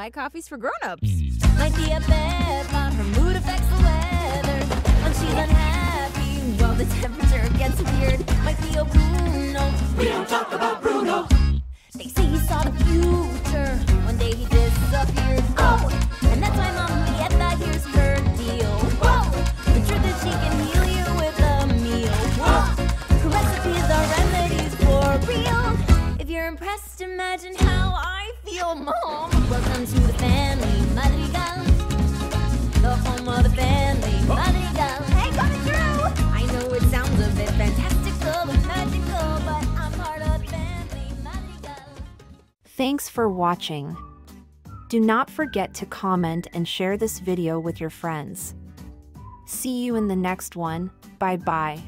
why coffee's for grown-ups. Might be a bet on her mood affects the weather. When she's unhappy, well, the temperature gets weird. Might be a Bruno. We don't talk about Bruno. They say he saw the future. One day he disappeared. Oh, and that's why Mom Mieta hears her deal. Whoa, the truth is she can heal you with a meal. Whoa, her recipes are remedies for real. If you're impressed, imagine how I feel, Mom. Welcome to the family, Madrigal. The home of the family, Madrigal. Hey, got it through! I know it sounds a bit fantastical and magical, but I'm part of the family, Madrigal. Thanks for watching. Do not forget to comment and share this video with your friends. See you in the next one. Bye bye.